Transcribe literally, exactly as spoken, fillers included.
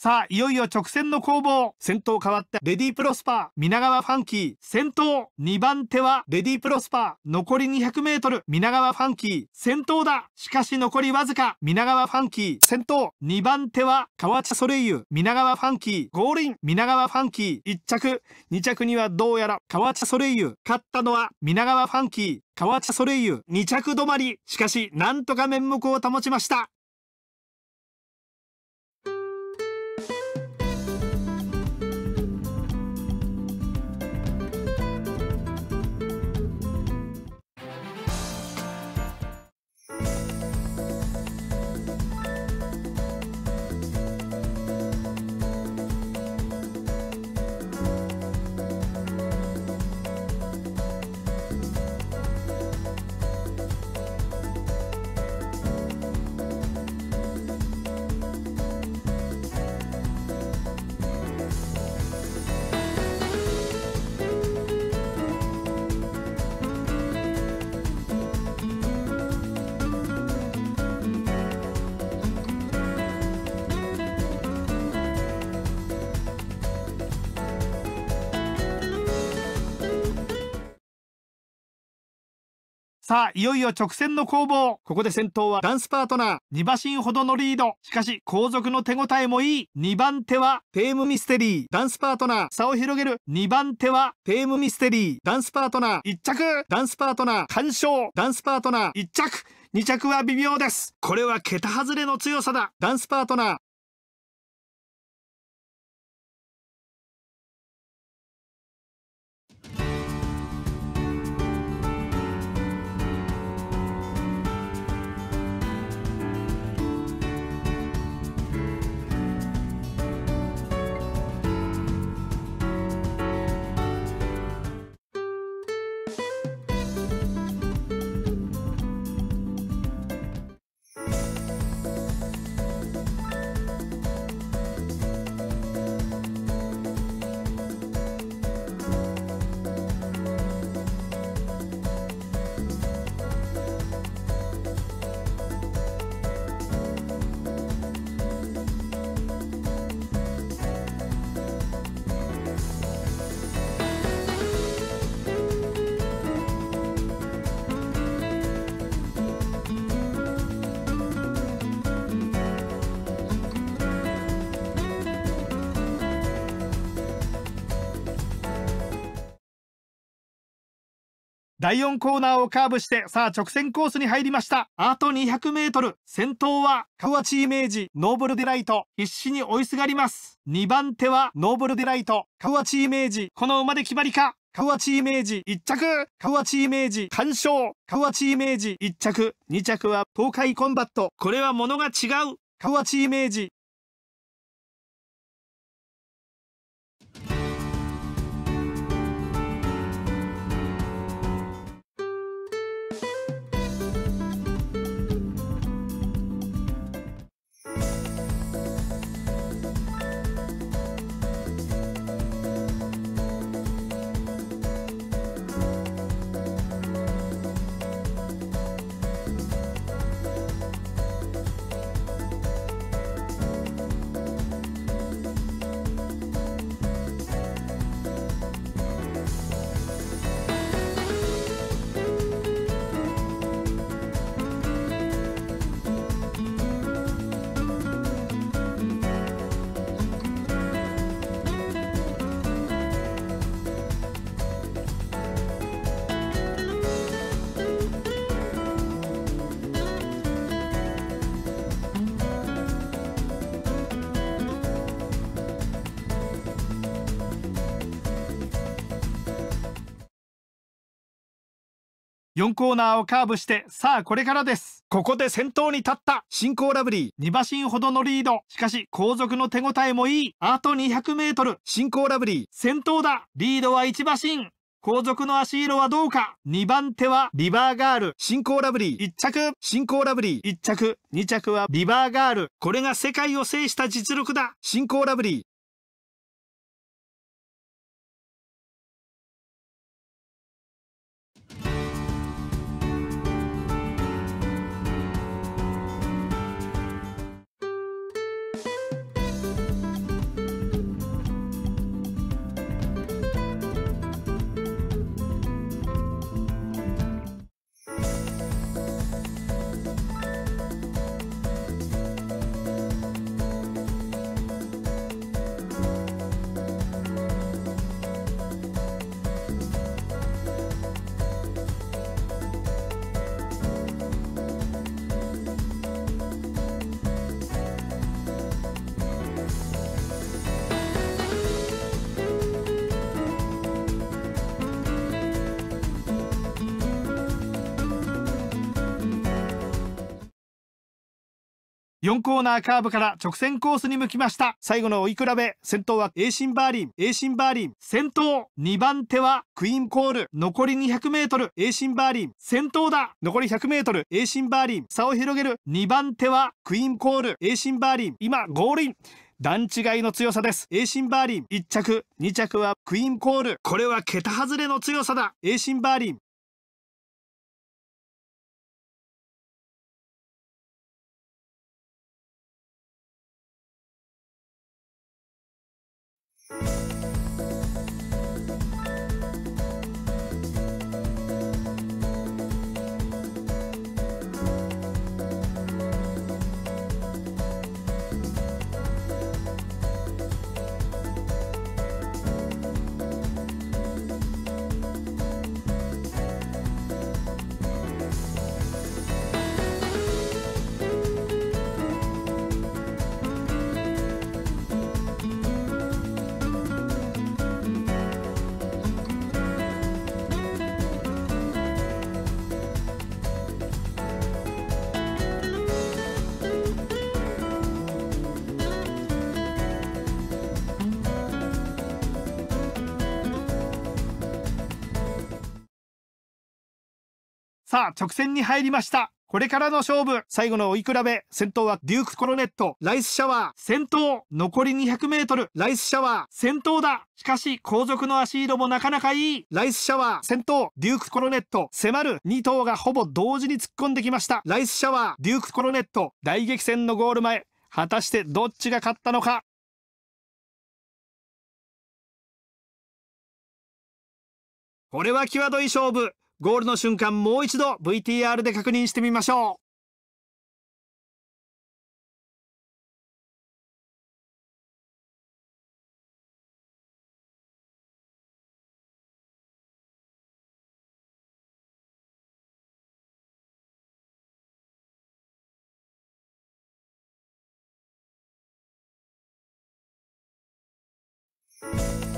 さあ、いよいよ直線の攻防。先頭変わってレディープロスパー、皆川ファンキー先頭。にばん手はレディープロスパー。残り にひゃくメートル、皆川ファンキー先頭だ。しかし残りわずか、皆川ファンキー先頭。にばん手は河内ソレイユ、皆川ファンキーゴールイン。皆川ファンキーいっちゃく、にちゃくにはどうやら河内ソレイユ。勝ったのは皆川ファンキー、河内ソレイユにちゃく止まり。しかしなんとか面目を保ちました。さあ、いよいよ直線の攻防。ここで先頭はダンスパートナー、にばしんほどのリード。しかし後続の手応えもいい。にばん手はテームミステリー、ダンスパートナー差を広げる。にばん手はテームミステリー、ダンスパートナーいっちゃく、ダンスパートナー完勝、ダンスパートナーいっちゃく、にちゃくは微妙です。これは桁外れの強さだ。ダンスパートナーだいよんコーナーをカーブして、さあ直線コースに入りました。あと にひゃくメートル。 先頭は河内イメージ、ノーブルデライト。必死に追いすがります。にばん手はノーブルデライト、河内イメージ。この馬で決まりか。河内イメージいっちゃく、河内イメージ完勝、河内イメージいっちゃく、にちゃくは東海コンバット。これは物が違う。河内イメージよんコーナーをカーブして、さあこれからです。ここで先頭に立った新興ラブリー、にばしんほどのリード。しかし後続の手応えもいい。あと にひゃくメートル。 新興ラブリー先頭だ。リードはいちばしん。後続の足色はどうか。にばん手はリバーガール、新興ラブリーいっちゃく、新興ラブリーいっちゃく、にちゃくはリバーガール。これが世界を制した実力だ。新興ラブリーよんコーナーカーブから直線コースに向きました。最後の追い比べ、先頭はエーシンバーリン、エーシンバーリン、先頭。にばん手はクイーンコール、残り にひゃくメートル、エーシンバーリン、先頭だ。残り ひゃくメートル、エーシンバーリン、差を広げる。にばん手はクイーンコール、エーシンバーリン、今ゴールイン。段違いの強さです。エーシンバーリン、いっ着、に着はクイーンコール。これは桁外れの強さだ。エーシンバーリン。さあ、直線に入りました。これからの勝負。最後の追い比べ。先頭はデュークコロネット。ライスシャワー。先頭。残り にひゃくメートル。ライスシャワー。先頭だ。しかし、後続の足色もなかなかいい。ライスシャワー。先頭。デュークコロネット。迫る。に頭がほぼ同時に突っ込んできました。ライスシャワー。デュークコロネット。大激戦のゴール前。果たしてどっちが勝ったのか。これは際どい勝負。ゴールの瞬間、もう一度 ブイティーアール で確認してみましょう。